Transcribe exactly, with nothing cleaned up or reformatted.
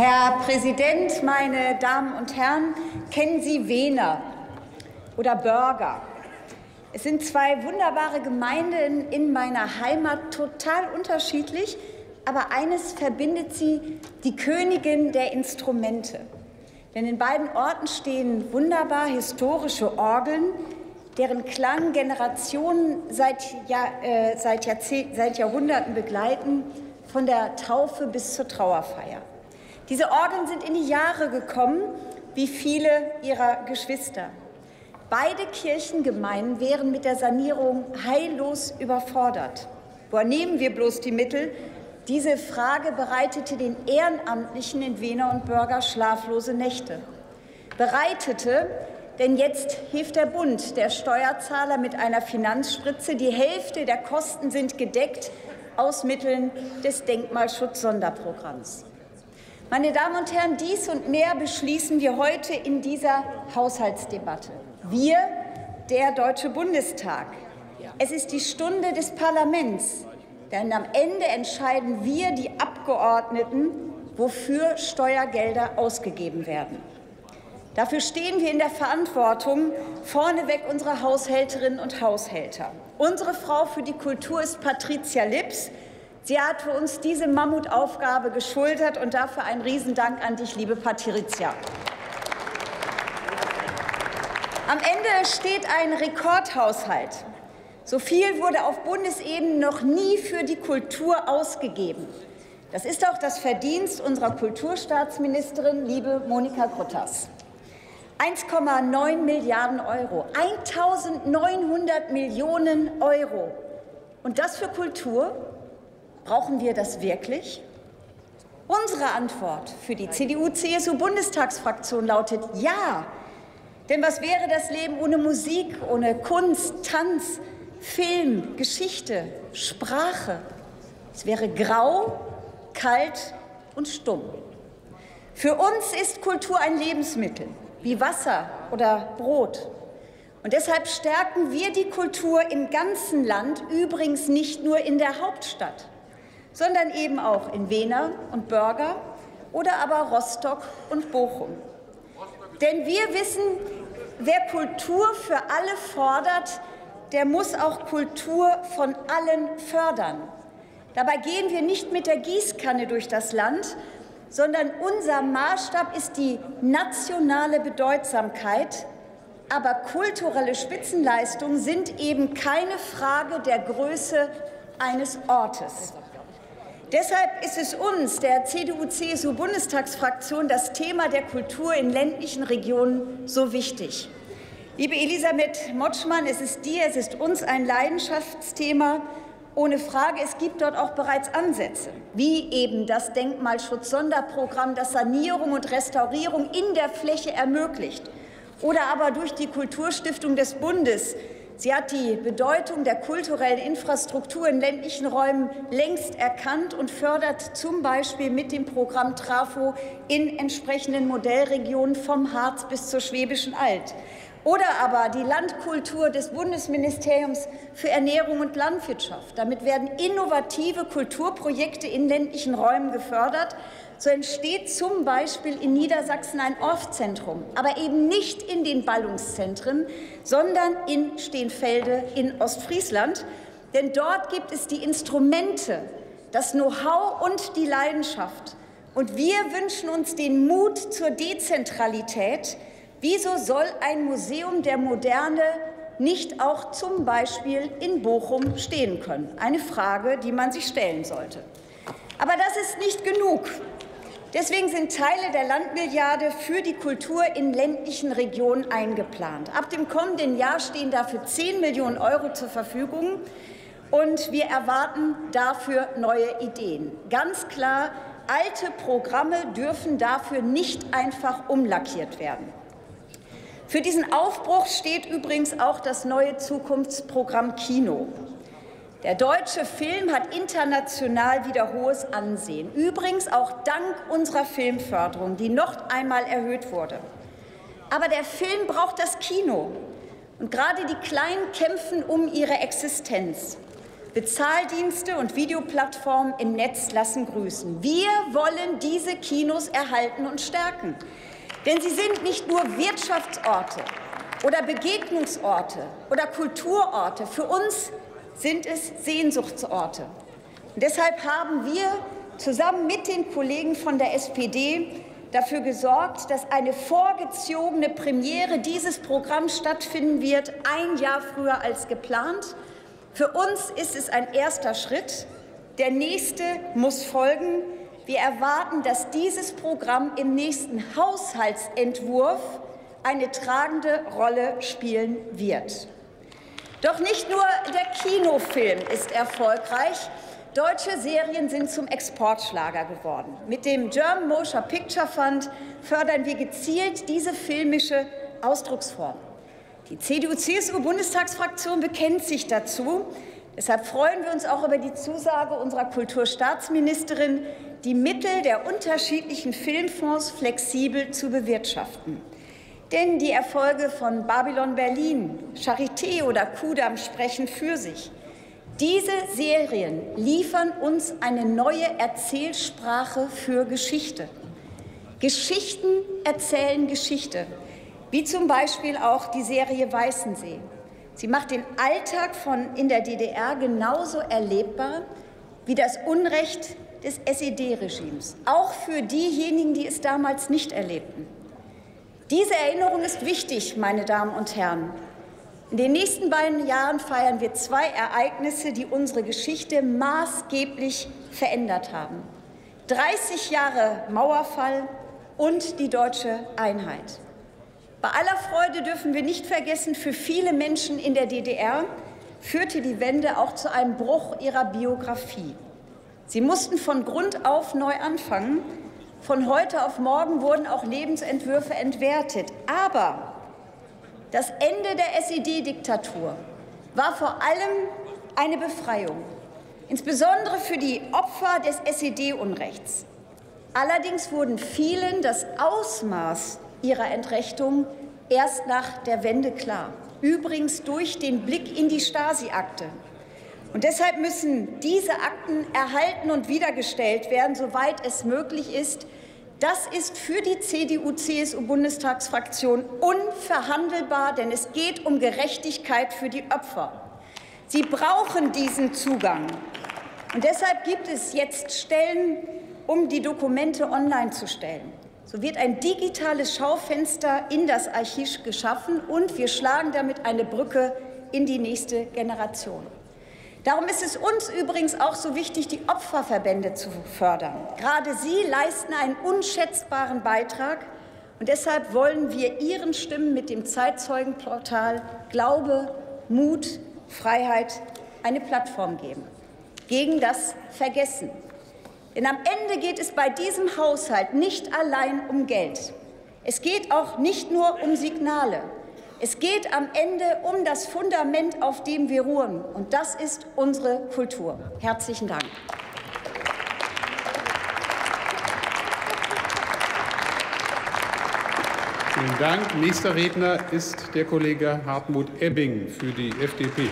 Herr Präsident, meine Damen und Herren, kennen Sie Wehner oder Burger? Es sind zwei wunderbare Gemeinden in meiner Heimat, total unterschiedlich, aber eines verbindet sie: die Königin der Instrumente. Denn in beiden Orten stehen wunderbar historische Orgeln, deren Klang Generationen seit, Jahr, äh, seit, Jahrzeh- seit Jahrhunderten begleiten, von der Taufe bis zur Trauerfeier. Diese Orgeln sind in die Jahre gekommen, wie viele ihrer Geschwister. Beide Kirchengemeinden wären mit der Sanierung heillos überfordert. Woher nehmen wir bloß die Mittel? Diese Frage bereitete den Ehrenamtlichen in Wehner und Burger schlaflose Nächte. Bereitete, denn jetzt hilft der Bund, der Steuerzahler, mit einer Finanzspritze. Die Hälfte der Kosten sind gedeckt aus Mitteln des Denkmalschutz-Sonderprogramms. Meine Damen und Herren, dies und mehr beschließen wir heute in dieser Haushaltsdebatte. Wir, der Deutsche Bundestag. Es ist die Stunde des Parlaments, denn am Ende entscheiden wir, die Abgeordneten, wofür Steuergelder ausgegeben werden. Dafür stehen wir in der Verantwortung, vorneweg unsere Haushälterinnen und Haushälter. Unsere Frau für die Kultur ist Patricia Lips. Sie hat für uns diese Mammutaufgabe geschultert, und dafür einen Riesendank an dich, liebe Patrizia. Am Ende steht ein Rekordhaushalt. So viel wurde auf Bundesebene noch nie für die Kultur ausgegeben. Das ist auch das Verdienst unserer Kulturstaatsministerin, liebe Monika Grütters. eins Komma neun Milliarden Euro, eintausendneunhundert Millionen Euro. Und das für Kultur? Brauchen wir das wirklich? Unsere Antwort für die C D U C S U Bundestagsfraktion lautet ja. Denn was wäre das Leben ohne Musik, ohne Kunst, Tanz, Film, Geschichte, Sprache? Es wäre grau, kalt und stumm. Für uns ist Kultur ein Lebensmittel, wie Wasser oder Brot. Und deshalb stärken wir die Kultur im ganzen Land, übrigens nicht nur in der Hauptstadt, sondern eben auch in Wehner und Burger oder aber Rostock und Bochum. Denn wir wissen, wer Kultur für alle fordert, der muss auch Kultur von allen fördern. Dabei gehen wir nicht mit der Gießkanne durch das Land, sondern unser Maßstab ist die nationale Bedeutsamkeit. Aber kulturelle Spitzenleistungen sind eben keine Frage der Größe eines Ortes. Deshalb ist es uns, der C D U C S U Bundestagsfraktion, das Thema der Kultur in ländlichen Regionen so wichtig. Liebe Elisabeth Motschmann, es ist dir, es ist uns ein Leidenschaftsthema. Ohne Frage, es gibt dort auch bereits Ansätze, wie eben das Denkmalschutz-Sonderprogramm, das Sanierung und Restaurierung in der Fläche ermöglicht, oder aber durch die Kulturstiftung des Bundes. Sie hat die Bedeutung der kulturellen Infrastruktur in ländlichen Räumen längst erkannt und fördert zum Beispiel mit dem Programm TRAFO in entsprechenden Modellregionen vom Harz bis zur Schwäbischen Alb. Oder aber die Landkultur des Bundesministeriums für Ernährung und Landwirtschaft. Damit werden innovative Kulturprojekte in ländlichen Räumen gefördert. So entsteht zum Beispiel in Niedersachsen ein Orfzentrum, aber eben nicht in den Ballungszentren, sondern in Stehenfelde in Ostfriesland. Denn dort gibt es die Instrumente, das Know-how und die Leidenschaft. Und wir wünschen uns den Mut zur Dezentralität. Wieso soll ein Museum der Moderne nicht auch zum Beispiel in Bochum stehen können? Eine Frage, die man sich stellen sollte. Aber das ist nicht genug. Deswegen sind Teile der Landmilliarde für die Kultur in ländlichen Regionen eingeplant. Ab dem kommenden Jahr stehen dafür zehn Millionen Euro zur Verfügung, und wir erwarten dafür neue Ideen. Ganz klar, alte Programme dürfen dafür nicht einfach umlackiert werden. Für diesen Aufbruch steht übrigens auch das neue Zukunftsprogramm Kino. Der deutsche Film hat international wieder hohes Ansehen, übrigens auch dank unserer Filmförderung, die noch einmal erhöht wurde. Aber der Film braucht das Kino, und gerade die Kleinen kämpfen um ihre Existenz. Bezahldienste und Videoplattformen im Netz lassen grüßen. Wir wollen diese Kinos erhalten und stärken. Denn sie sind nicht nur Wirtschaftsorte oder Begegnungsorte oder Kulturorte. Für uns sind es Sehnsuchtsorte. Und deshalb haben wir zusammen mit den Kollegen von der S P D dafür gesorgt, dass eine vorgezogene Premiere dieses Programms stattfinden wird, ein Jahr früher als geplant. Für uns ist es ein erster Schritt. Der nächste muss folgen. Wir erwarten, dass dieses Programm im nächsten Haushaltsentwurf eine tragende Rolle spielen wird. Doch nicht nur der Kinofilm ist erfolgreich. Deutsche Serien sind zum Exportschlager geworden. Mit dem German Motion Picture Fund fördern wir gezielt diese filmische Ausdrucksform. Die C D U-C S U-Bundestagsfraktion bekennt sich dazu. Deshalb freuen wir uns auch über die Zusage unserer Kulturstaatsministerin, die Mittel der unterschiedlichen Filmfonds flexibel zu bewirtschaften. Denn die Erfolge von Babylon Berlin, Charité oder Kudamm sprechen für sich. Diese Serien liefern uns eine neue Erzählsprache für Geschichte. Geschichten erzählen Geschichte, wie zum Beispiel auch die Serie Weißensee. Sie macht den Alltag von in der D D R genauso erlebbar wie das Unrecht des S E D-Regimes, auch für diejenigen, die es damals nicht erlebten. Diese Erinnerung ist wichtig, meine Damen und Herren. In den nächsten beiden Jahren feiern wir zwei Ereignisse, die unsere Geschichte maßgeblich verändert haben. dreißig Jahre Mauerfall und die deutsche Einheit. Bei aller Freude dürfen wir nicht vergessen, für viele Menschen in der D D R führte die Wende auch zu einem Bruch ihrer Biografie. Sie mussten von Grund auf neu anfangen. Von heute auf morgen wurden auch Lebensentwürfe entwertet. Aber das Ende der S E D-Diktatur war vor allem eine Befreiung, insbesondere für die Opfer des S E D-Unrechts. Allerdings wurden vielen das Ausmaß ihrer Entrechtung erst nach der Wende klar, übrigens durch den Blick in die Stasi-Akte. Und deshalb müssen diese Akten erhalten und wiedergestellt werden, soweit es möglich ist. Das ist für die C D U-C S U-Bundestagsfraktion unverhandelbar, denn es geht um Gerechtigkeit für die Opfer. Sie brauchen diesen Zugang. Und deshalb gibt es jetzt Stellen, um die Dokumente online zu stellen. So wird ein digitales Schaufenster in das Archiv geschaffen, und wir schlagen damit eine Brücke in die nächste Generation. Darum ist es uns übrigens auch so wichtig, die Opferverbände zu fördern. Gerade sie leisten einen unschätzbaren Beitrag, und deshalb wollen wir ihren Stimmen mit dem Zeitzeugenportal Glaube, Mut, Freiheit eine Plattform geben. Gegen das Vergessen. Denn am Ende geht es bei diesem Haushalt nicht allein um Geld. Es geht auch nicht nur um Signale. Es geht am Ende um das Fundament, auf dem wir ruhen. Und das ist unsere Kultur. Herzlichen Dank. Vielen Dank. Nächster Redner ist der Kollege Hartmut Ebbing für die F D P.